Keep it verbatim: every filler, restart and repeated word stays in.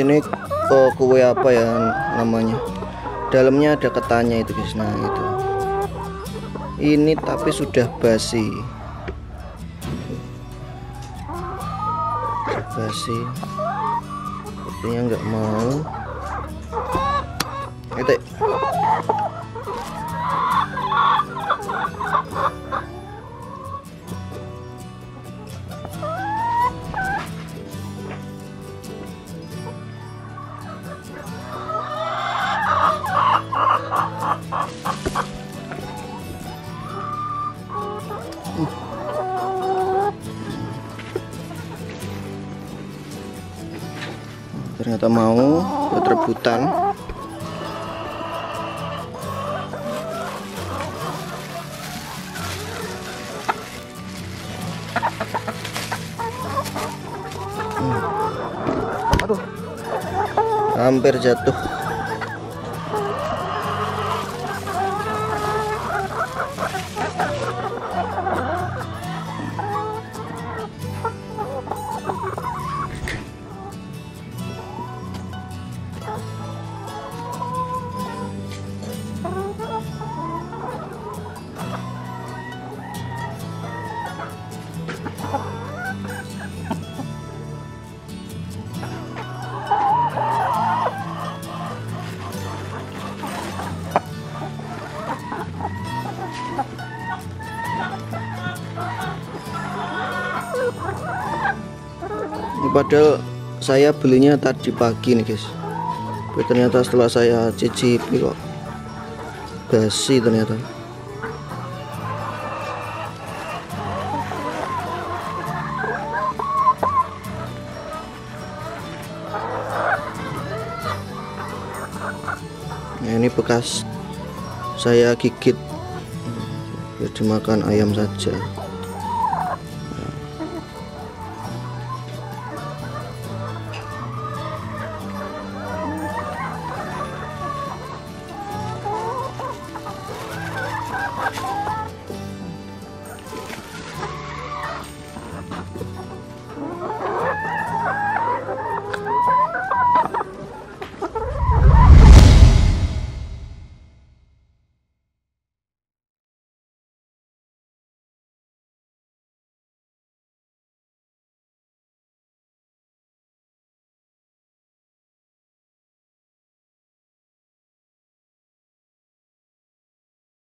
ini ke kue apa ya namanya, dalamnya ada ketannya itu guys. Nah itu ini tapi sudah basi basi sepertinya nggak mau itu. Ternyata mau buat rebutan. hmm. Aduh, hampir jatuh. Padahal saya belinya tadi pagi nih guys, tapi ternyata setelah saya cicipi kok basi ternyata. Nah ini bekas saya gigit, biar dimakan ayam saja.